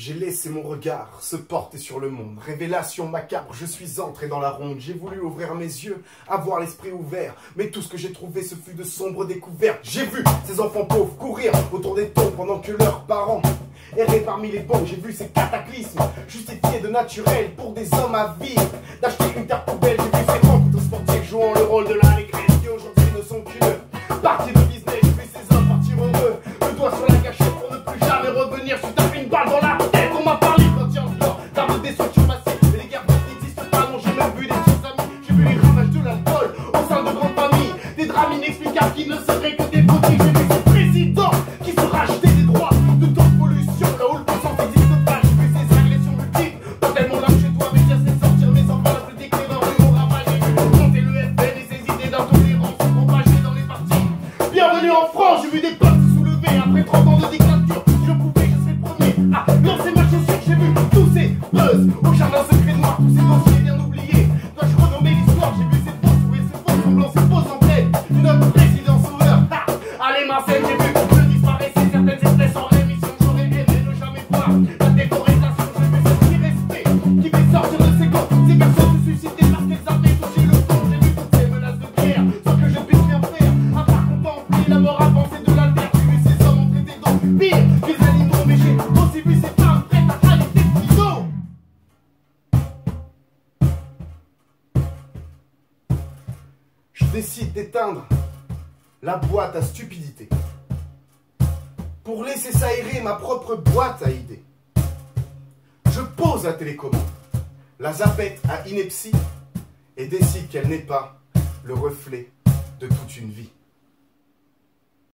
J'ai laissé mon regard se porter sur le monde. Révélation macabre, je suis entré dans la ronde. J'ai voulu ouvrir mes yeux, avoir l'esprit ouvert. Mais tout ce que j'ai trouvé, ce fut de sombres découvertes. J'ai vu ces enfants pauvres courir autour des tombes pendant que leurs parents erraient parmi les bombes. J'ai vu ces cataclysmes justifiés de naturel pour des hommes avides d'acheter une terre poubelle. J'ai vu ces banques de sportifs jouant le rôle de l'allégresse qui aujourd'hui ne sont qu'une partie de Disney. J'ai vu ces hommes partir heureux, le doigt sur la gâchette pour ne plus jamais revenir. Je tape une balle dans la... La boîte à stupidité pour laisser s'aérer ma propre boîte à idées. Je pose la télécommande, la zappette à ineptie et décide qu'elle n'est pas le reflet de toute une vie.